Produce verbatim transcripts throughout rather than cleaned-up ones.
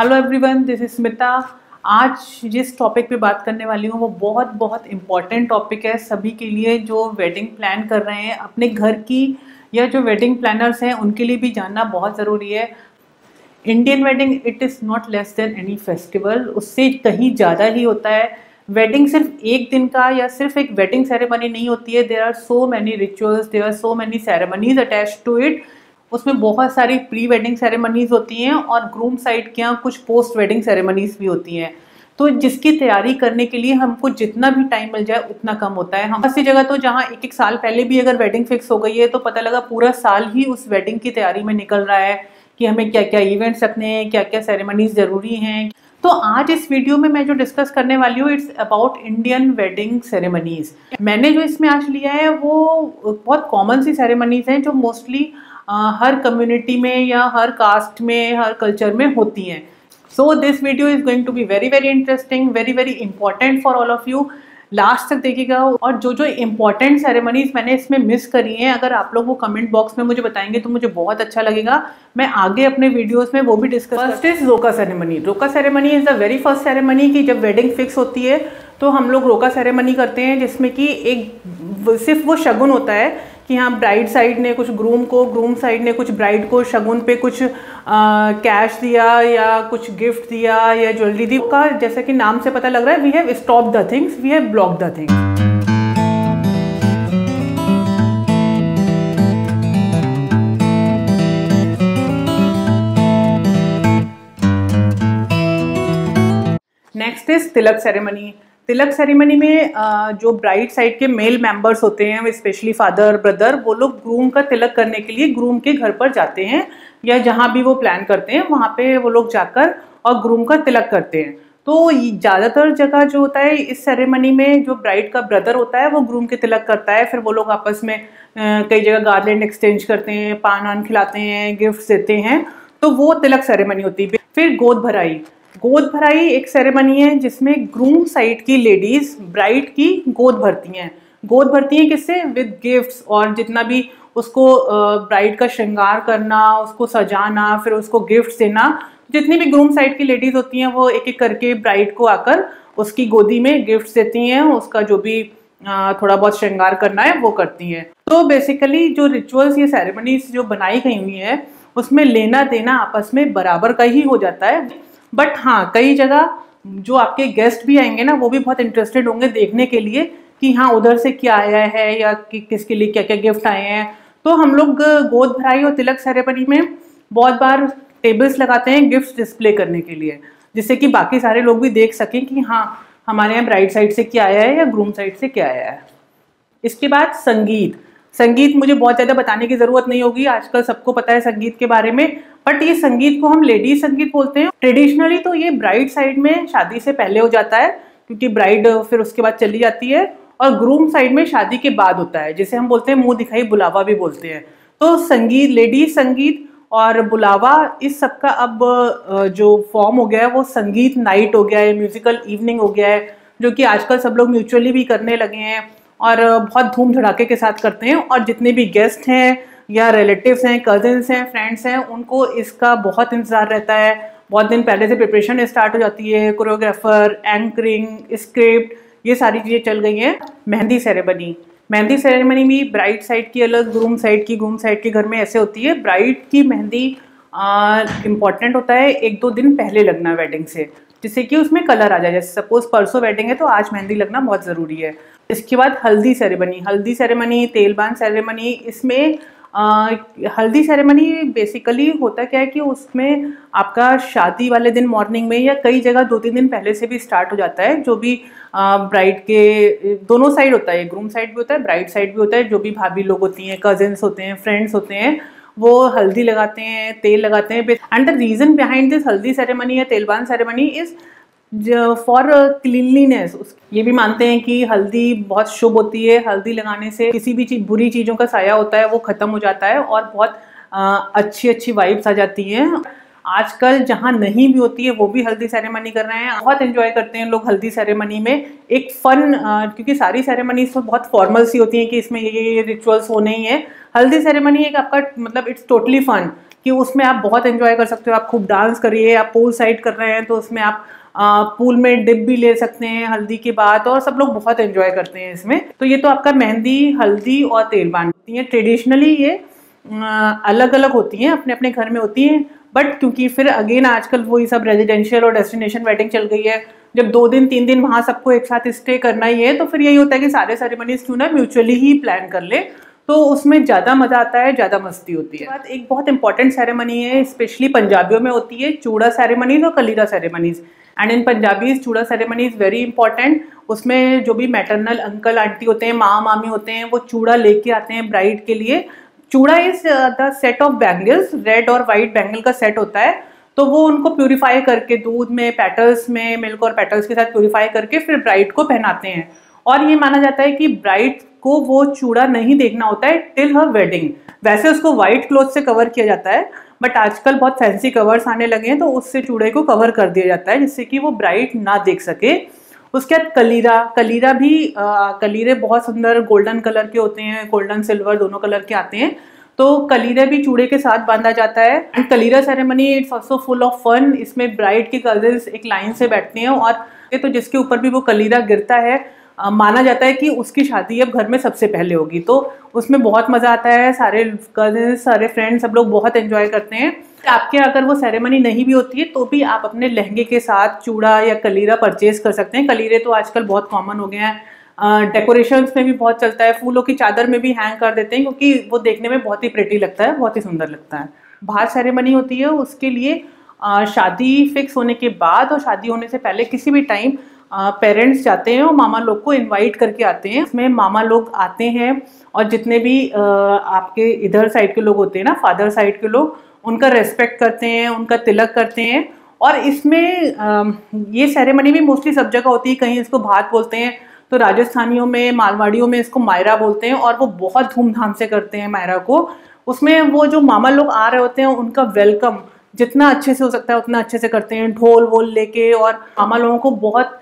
Hello everyone, this is Smita. आज जिस topic पे बात करने वाली हूँ वो बहुत बहुत इम्पॉर्टेंट टॉपिक है सभी के लिए जो वेडिंग प्लान कर रहे हैं अपने घर की, या जो वेडिंग प्लानर्स हैं उनके लिए भी जानना बहुत ज़रूरी है। Indian wedding it is not less than any festival, उससे कहीं ज़्यादा ही होता है। वेडिंग सिर्फ एक दिन का या सिर्फ एक वेडिंग सेरेमनी नहीं होती है। There are so many rituals, there are so many ceremonies attach to it. उसमें बहुत सारी प्री वेडिंग सेरेमनीज होती हैं और ग्रूम साइड के यहाँ कुछ पोस्ट वेडिंग सेरेमनीज भी होती हैं। तो जिसकी तैयारी करने के लिए हमको जितना भी टाइम मिल जाए उतना कम होता है। हम ऐसी जगह तो जहाँ एक एक साल पहले भी अगर वेडिंग फिक्स हो गई है तो पता लगा पूरा साल ही उस वेडिंग की तैयारी में निकल रहा है कि हमें क्या क्या इवेंट्स रखने हैं, क्या क्या सेरेमनीज ज़रूरी हैं। तो आज इस वीडियो में मैं जो डिस्कस करने वाली हूँ it's about Indian wedding ceremonies. मैंने जो इसमें आज लिया है वो बहुत कॉमन सी सेरेमनीज हैं जो मोस्टली Uh, हर कम्युनिटी में या हर कास्ट में, हर कल्चर में होती हैं। So this video is going to be very very interesting, very very important for all of you. Last तक देखिएगा और जो जो इम्पॉर्टेंट सेरेमनीज मैंने इसमें मिस करी हैं अगर आप लोग वो कमेंट बॉक्स में मुझे बताएंगे तो मुझे बहुत अच्छा लगेगा। मैं आगे अपने वीडियोस में वो भी discuss. First is roka ceremony. Roka ceremony is the very first ceremony कि जब वेडिंग फिक्स होती है तो हम लोग रोका सेरेमनी करते हैं, जिसमें कि एक सिर्फ वो शगुन होता है कि हाँ, ब्राइड साइड ने कुछ ग्रूम को, ग्रूम साइड ने कुछ ब्राइड को शगुन पे कुछ आ, कैश दिया या कुछ गिफ्ट दिया या ज्वेलरी दी। का जैसा कि नाम से पता लग रहा है, we have stop the things, we have block the things. Next is tilak ceremony. Tilak ceremony में जो ब्राइड साइड के मेल मेंबर्स होते हैं, स्पेशली फादर, ब्रदर, वो लोग ग्रूम का तिलक करने के लिए ग्रूम के घर पर जाते हैं या जहाँ भी वो प्लान करते हैं वहाँ पे वो लोग जाकर और ग्रूम का तिलक करते हैं। तो ज़्यादातर जगह जो होता है इस सेरेमनी में जो ब्राइड का ब्रदर होता है वो ग्रूम के तिलक करता है। फिर वो लोग आपस में कई जगह गार्लैंड एक्सचेंज करते हैं, पान वान खिलाते हैं, गिफ्ट देते हैं। तो वो तिलक सेरेमनी होती है। फिर गोद भराई। गोद भराई एक सेरेमनी है जिसमें ग्रूम साइड की लेडीज़ ब्राइड की गोद भरती हैं। गोद भरती हैं किससे? विद गिफ्ट्स, और जितना भी उसको ब्राइड का श्रृंगार करना, उसको सजाना, फिर उसको गिफ्ट्स देना, जितनी भी ग्रूम साइड की लेडीज़ होती हैं वो एक एक करके ब्राइड को आकर उसकी गोदी में गिफ्ट्स देती हैं, उसका जो भी थोड़ा बहुत श्रृंगार करना है वो करती हैं। तो बेसिकली जो रिचुअल्स ये सेरेमनीज जो बनाई गई हुई हैं उसमें लेना देना आपस में बराबर का ही हो जाता है। बट हाँ, कई जगह जो आपके गेस्ट भी आएंगे ना वो भी बहुत इंटरेस्टेड होंगे देखने के लिए कि हाँ उधर से क्या आया है या कि किसके लिए क्या क्या गिफ्ट आए हैं। तो हम लोग गोद भराई और तिलक सेरेमनी में बहुत बार टेबल्स लगाते हैं गिफ्ट्स डिस्प्ले करने के लिए, जिससे कि बाकी सारे लोग भी देख सकें कि हाँ हमारे यहाँ ब्राइड साइड से क्या आया है या ग्रूम साइड से क्या आया है। इसके बाद संगीत। संगीत मुझे बहुत ज़्यादा बताने की ज़रूरत नहीं होगी, आजकल सबको पता है संगीत के बारे में। बट ये संगीत को हम लेडीज संगीत बोलते हैं। ट्रेडिशनली तो ये ब्राइड साइड में शादी से पहले हो जाता है, क्योंकि ब्राइड फिर उसके बाद चली जाती है, और ग्रूम साइड में शादी के बाद होता है, जिसे हम बोलते हैं मुंह दिखाई बुलावा भी बोलते हैं। तो संगीत, लेडीज संगीत और बुलावा, इस सब का अब जो फॉर्म हो गया है वो संगीत नाइट हो गया है, म्यूजिकल इवनिंग हो गया है, जो कि आजकल सब लोग म्यूचुअली भी करने लगे हैं और बहुत धूम धड़ाके के साथ करते हैं। और जितने भी गेस्ट हैं या रिलेटिव्स हैं, कजिन्स हैं, फ्रेंड्स हैं, उनको इसका बहुत इंतज़ार रहता है। बहुत दिन पहले से प्रिपरेशन स्टार्ट हो जाती है। कोरियोग्राफर, एंकरिंग, स्क्रिप्ट, ये सारी चीज़ें चल गई हैं। मेहंदी सेरेमनी। मेहंदी सेरेमनी भी ब्राइड साइड की अलग, ग्रूम साइड की, ग्रूम साइड के घर में ऐसे होती है। ब्राइड की मेहंदी इम्पॉर्टेंट होता है एक दो दिन पहले लगना वेडिंग से, जिससे कि उसमें कलर आ जाए। जैसे सपोज परसों वेडिंग है तो आज मेहंदी लगना बहुत ज़रूरी है। इसके बाद हल्दी सेरेमनी। हल्दी सेरेमनी, तेलबान सेरेमनी, इसमें आ, हल्दी सेरेमनी बेसिकली होता क्या है कि उसमें आपका शादी वाले दिन मॉर्निंग में या कई जगह दो तीन दिन पहले से भी स्टार्ट हो जाता है। जो भी ब्राइड के दोनों साइड होता है, ग्रूम साइड भी होता है, ब्राइड साइड भी होता है, जो भी भाभी लोग होती हैं, कजिन्स होते हैं, फ्रेंड्स होते हैं, वो हल्दी लगाते हैं, तेल लगाते हैं। And the reason behind this haldi ceremony या तेलबान सेरेमनी इज़ फॉर क्लीनलीनेस। ये भी मानते हैं कि हल्दी बहुत शुभ होती है, हल्दी लगाने से किसी भी चीज बुरी चीज़ों का साया होता है वो ख़त्म हो जाता है और बहुत uh, अच्छी अच्छी वाइब्स आ जाती हैं। आजकल जहाँ नहीं भी होती है वो भी हल्दी सेरेमनी कर रहे हैं, बहुत एंजॉय करते हैं लोग हल्दी सेरेमनी में। एक फन, क्योंकि सारी सेरेमनीज तो बहुत फॉर्मल सी होती हैं कि इसमें ये ये रिचुअल्स होने ही हैं। हल्दी सेरेमनी एक आपका मतलब इट्स टोटली फन, कि उसमें आप बहुत एंजॉय कर सकते हो। आप खूब डांस करिए, आप पूल साइड कर रहे हैं तो उसमें आप आ, पूल में डिप भी ले सकते हैं हल्दी के बाद, और सब लोग बहुत एंजॉय करते हैं इसमें। तो ये तो आपका मेहंदी, हल्दी और तेल बान होती हैं। ट्रेडिशनली ये अलग अलग होती हैं, अपने अपने घर में होती हैं, बट क्योंकि फिर अगेन आजकल वही सब रेजिडेंशियल और डेस्टिनेशन वेडिंग चल गई है, जब दो दिन तीन दिन वहाँ सबको एक साथ स्टे करना ही है, तो फिर यही होता है कि सारे सेरेमनीज क्यों ना म्यूचुअली ही प्लान कर ले, तो उसमें ज़्यादा मज़ा आता है, ज़्यादा मस्ती होती है। बात एक बहुत इंपॉर्टेंट सेरेमनी है, स्पेशली पंजाबियों में होती है, चूड़ा सेरेमनीज और kaleera ceremonies. And in Punjabis chooda ceremony is very important. उसमें जो भी मैटरनल अंकल आंटी होते हैं, माँ मामी होते हैं, वो चूड़ा लेके आते हैं ब्राइड के लिए। Chooda is the set of bangles, red और वाइट बैंगल का सेट होता है, तो वो उनको प्यूरीफाई करके दूध में, पेटल्स में, मिल्क और पेटल्स के साथ प्यूरीफाई करके फिर ब्राइड को पहनाते हैं। और ये माना जाता है कि ब्राइड को वो चूड़ा नहीं देखना होता है टिल हर वेडिंग। वैसे उसको वाइट क्लॉथ से कवर किया जाता है, बट आजकल बहुत फैंसी कवर्स आने लगे हैं, तो उससे चूड़े को कवर कर दिया जाता है जिससे कि वो ब्राइड ना देख सके। उसके बाद कलीरा, कलीरा भी आ, कलीरे बहुत सुंदर गोल्डन कलर के होते हैं, गोल्डन सिल्वर दोनों कलर के आते हैं, तो कलीरा भी चूड़े के साथ बांधा जाता है। And kalira ceremony it's also full of fun. इसमें ब्राइड के कजिन्स एक लाइन से बैठते हैं और ये तो जिसके ऊपर भी वो कलीरा गिरता है, आ, माना जाता है कि उसकी शादी अब घर में सबसे पहले होगी, तो उसमें बहुत मज़ा आता है। सारे कजिन्स, सारे फ्रेंड्स, सब लोग बहुत एंजॉय करते हैं। आपके अगर वो सेरेमनी नहीं भी होती है तो भी आप अपने लहंगे के साथ चूड़ा या कलीरा परचेज कर सकते हैं। कलीरे तो आजकल बहुत कॉमन हो गए हैं, डेकोरेशंस में भी बहुत चलता है, फूलों की चादर में भी हैंग कर देते हैं क्योंकि वो देखने में बहुत ही प्रिटी लगता है, बहुत ही सुंदर लगता है। भाट सेरेमनी होती है, उसके लिए आ, शादी फिक्स होने के बाद और शादी होने से पहले किसी भी टाइम पेरेंट्स जाते हैं और मामा लोग को इनवाइट करके आते हैं। इसमें मामा लोग आते हैं और जितने भी आ, आपके इधर साइड के लोग होते हैं ना, फादर साइड के लोग, उनका रेस्पेक्ट करते हैं, उनका तिलक करते हैं। और इसमें आ, ये सेरेमनी भी मोस्टली सब जगह होती है, कहीं इसको भात बोलते हैं, तो राजस्थानियों में, मालवाड़ियों में इसको मायरा बोलते हैं, और वो बहुत धूमधाम से करते हैं मायरा को। उसमें वो जो मामा लोग आ रहे होते हैं उनका वेलकम जितना अच्छे से हो सकता है उतना अच्छे से करते हैं, ढोल वोल लेके, और मामा लोगों को बहुत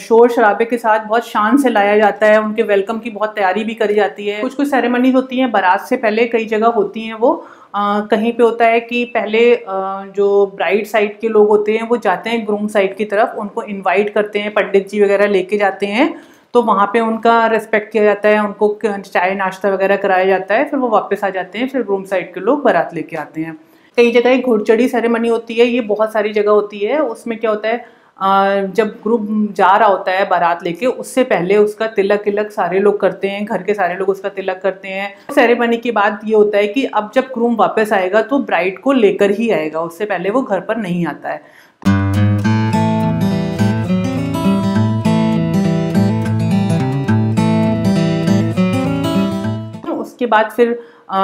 शोर शराबे के साथ बहुत शान से लाया जाता है, उनके वेलकम की बहुत तैयारी भी करी जाती है। कुछ कुछ सेरेमनीज होती हैं बारात से पहले, कई जगह होती हैं वो। आ, कहीं पे होता है कि पहले आ, जो ब्राइड साइड के लोग होते हैं वो जाते हैं ग्रूम साइड की तरफ, उनको इनवाइट करते हैं, पंडित जी वगैरह लेके जाते हैं, तो वहाँ पे उनका रेस्पेक्ट किया जाता है, उनको चाय नाश्ता वगैरह कराया जाता है, फिर वो वापस आ जाते हैं, फिर ग्रूम साइड के लोग बारात लेके आते हैं। कई जगह एक घुड़चढ़ी सेरेमनी होती है, ये बहुत सारी जगह होती है। उसमें क्या होता है, जब ग्रुप जा रहा होता है बारात लेके, उससे पहले उसका तिलक तिलक सारे लोग करते हैं, घर के सारे लोग उसका तिलक करते हैं। सेरेमनी के बाद ये होता है कि अब जब ग्रूम वापस आएगा तो ब्राइड को लेकर ही आएगा, उससे पहले वो घर पर नहीं आता है। उसके बाद फिर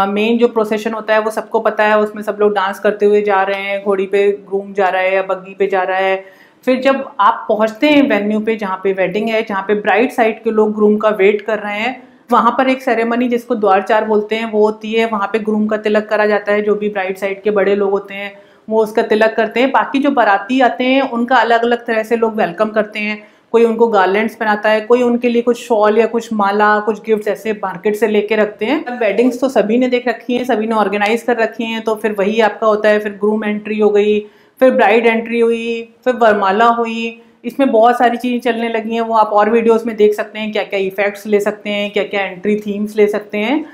मेन जो प्रोसेशन होता है वो सबको पता है, उसमें सब लोग डांस करते हुए जा रहे हैं, घोड़ी पे ग्रूम जा रहा है या बग्गी पे जा रहा है। फिर जब आप पहुंचते हैं वेन्यू पे जहाँ पे वेडिंग है, जहाँ पे ब्राइड साइड के लोग ग्रूम का वेट कर रहे हैं, वहाँ पर एक सेरेमनी जिसको द्वारचार बोलते हैं वो होती है। वहाँ पे ग्रूम का तिलक करा जाता है, जो भी ब्राइड साइड के बड़े लोग होते हैं वो उसका तिलक करते हैं। बाकी जो बाराती आते हैं उनका अलग अलग तरह से लोग वेलकम करते हैं, कोई उनको गार्लैंड्स पहनाता है, कोई उनके लिए कुछ शॉल या कुछ माला, कुछ गिफ्ट्स ऐसे मार्केट से लेके रखते हैं। वेडिंग्स तो सभी ने देख रखी हैं, सभी ने ऑर्गेनाइज कर रखी हैं, तो फिर वही आपका होता है। फिर ग्रूम एंट्री हो गई, फिर ब्राइड एंट्री हुई, फिर वरमाला हुई, इसमें बहुत सारी चीज़ें चलने लगी हैं, वो आप और वीडियोस में देख सकते हैं, क्या क्या इफ़ेक्ट्स ले सकते हैं, क्या क्या एंट्री थीम्स ले सकते हैं।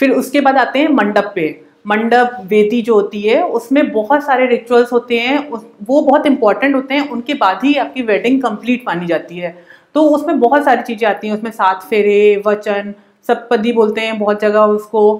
फिर उसके बाद आते हैं मंडप पे। मंडप वेदी जो होती है उसमें बहुत सारे रिचुअल्स होते हैं, वो बहुत इंपॉर्टेंट होते हैं, उनके बाद ही आपकी वेडिंग कंप्लीट मानी जाती है। तो उसमें बहुत सारी चीज़ें आती हैं, उसमें सात फेरे, वचन, सप्पदी बोलते हैं बहुत जगह उसको,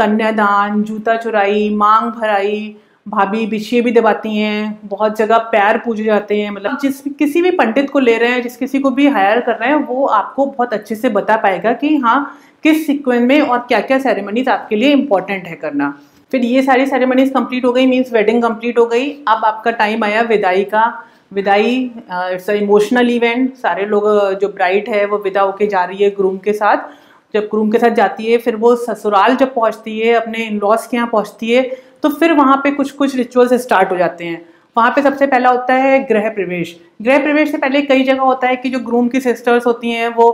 कन्यादान, जूता चुराई, मांग भराई, भाभी बिछिए भी दबाती हैं, बहुत जगह पैर पूजे जाते हैं। मतलब जिस किसी भी पंडित को ले रहे हैं, जिस किसी को भी हायर कर रहे हैं, वो आपको बहुत अच्छे से बता पाएगा कि हाँ किस सीक्वेंस में और क्या क्या सेरेमनीज आपके लिए इम्पॉर्टेंट है करना। फिर ये सारी सेरेमनीज कंप्लीट हो गई, मीन्स वेडिंग कंप्लीट हो गई। अब आपका टाइम आया विदाई का। विदाई इट्स अ इमोशनल इवेंट, सारे लोग, जो ब्राइड है वो विदा होके जा रही है ग्रूम के साथ। जब ग्रूम के साथ जाती है फिर वो ससुराल जब पहुँचती है, अपने इन लॉज के यहाँ पहुँचती है, तो फिर वहाँ पे कुछ कुछ रिचुअल्स स्टार्ट हो जाते हैं। वहाँ पे सबसे पहला होता है गृह प्रवेश। गृह प्रवेश से पहले कई जगह होता है कि जो ग्रूम की सिस्टर्स होती हैं वो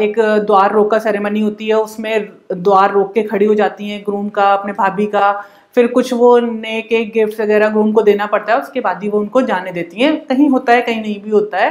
एक द्वार रोका सेरेमनी होती है, उसमें द्वार रोक के खड़ी हो जाती हैं ग्रूम का, अपने भाभी का, फिर कुछ वो नेक एक गिफ्ट वगैरह ग्रूम को देना पड़ता है, उसके बाद ही वो उनको जाने देती है। कहीं होता है कहीं नहीं भी होता है।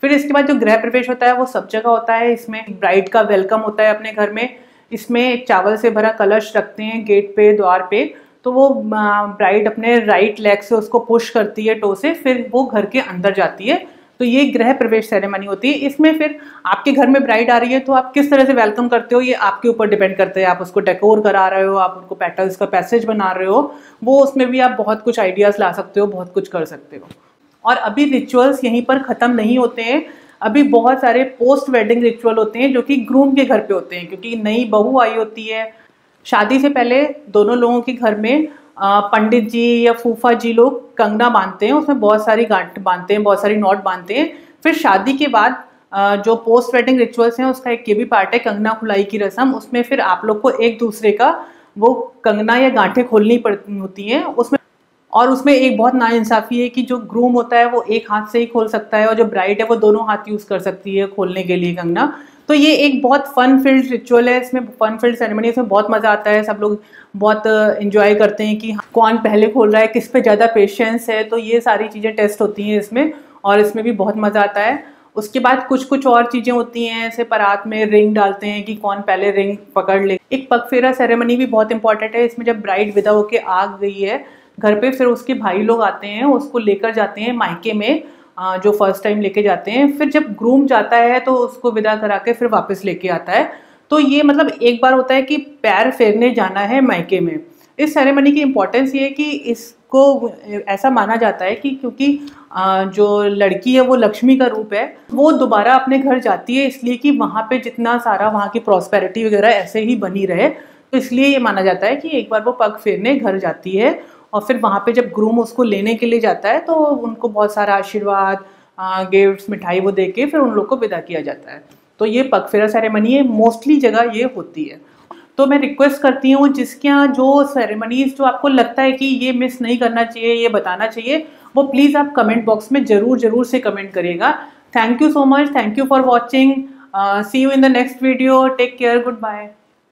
फिर इसके बाद जो गृह प्रवेश होता है वो सब जगह होता है। इसमें ब्राइड का वेलकम होता है अपने घर में, इसमें चावल से भरा कलश रखते हैं गेट पे, द्वार पे। तो वो ब्राइड अपने राइट लेग से उसको पुश करती है टो से, फिर वो घर के अंदर जाती है। तो ये गृह प्रवेश सेरेमनी होती है। इसमें फिर आपके घर में ब्राइड आ रही है तो आप किस तरह से वेलकम करते हो ये आपके ऊपर डिपेंड करता है। आप उसको डेकोर करा रहे हो, आप उनको पेटल्स का पैसेज बना रहे हो, वो उसमें भी आप बहुत कुछ आइडियाज़ ला सकते हो, बहुत कुछ कर सकते हो। और अभी रिचुअल्स यहीं पर ख़त्म नहीं होते हैं, अभी बहुत सारे पोस्ट वेडिंग रिचुअल होते हैं जो कि ग्रूम के घर पे होते हैं, क्योंकि नई बहू आई होती है। शादी से पहले दोनों लोगों के घर में पंडित जी या फूफा जी लोग कंगना बांधते हैं, उसमें बहुत सारी गांठ बांधते हैं, बहुत सारी नॉट बांधते हैं। फिर शादी के बाद जो पोस्ट वेडिंग रिचुअल्स हैं उसका एक ये भी पार्ट है कंगना खुलाई की रस्म। उसमें फिर आप लोग को एक दूसरे का वो कंगना या गांठें खोलनी पड़ती होती हैं उसमें। और उसमें एक बहुत नाइंसाफ़ी है कि जो ग्रूम होता है वो एक हाथ से ही खोल सकता है और जो ब्राइड है वो दोनों हाथ यूज़ कर सकती है खोलने के लिए कंगना। तो ये एक बहुत फन फील्ड रिचुअल है, इसमें फन फील्ड सेरेमनी, इसमें बहुत मज़ा आता है। सब लोग बहुत एंजॉय करते हैं कि कौन पहले खोल रहा है, किस पे ज़्यादा पेशेंस है। तो ये सारी चीज़ें टेस्ट होती हैं इसमें और इसमें भी बहुत मज़ा आता है। उसके बाद कुछ कुछ और चीज़ें होती हैं, ऐसे परात में रिंग डालते हैं कि कौन पहले रिंग पकड़ ले। एक पगफेरा सेरेमनी भी बहुत इंपॉर्टेंट है, इसमें जब ब्राइड विदा होके आ गई है घर पे फिर उसके भाई लोग आते हैं, उसको लेकर जाते हैं मायके में, जो फर्स्ट टाइम लेके जाते हैं। फिर जब ग्रूम जाता है तो उसको विदा करा के फिर वापस लेके आता है। तो ये मतलब एक बार होता है कि पैर फेरने जाना है मायके में। इस सेरेमनी की इम्पोर्टेंस ये है कि इसको ऐसा माना जाता है कि क्योंकि जो लड़की है वो लक्ष्मी का रूप है, वो दोबारा अपने घर जाती है इसलिए कि वहाँ पर जितना सारा वहाँ की प्रॉस्पेरिटी वगैरह ऐसे ही बनी रहे। तो इसलिए ये माना जाता है कि एक बार वो पग फेरने घर जाती है और फिर वहाँ पे जब ग्रूम उसको लेने के लिए जाता है तो उनको बहुत सारा आशीर्वाद, गिफ्ट्स, मिठाई वो दे के फिर उन लोग को विदा किया जाता है। तो ये पगफेरा सेरेमनी है, मोस्टली जगह ये होती है। तो मैं रिक्वेस्ट करती हूँ जिसके यहाँ जो सेरेमनीज जो आपको लगता है कि ये मिस नहीं करना चाहिए, ये बताना चाहिए, वो प्लीज़ आप कमेंट बॉक्स में ज़रूर ज़रूर से कमेंट करिएगा। Thank you so much, thank you for watching, see you in the next video, take care, good bye.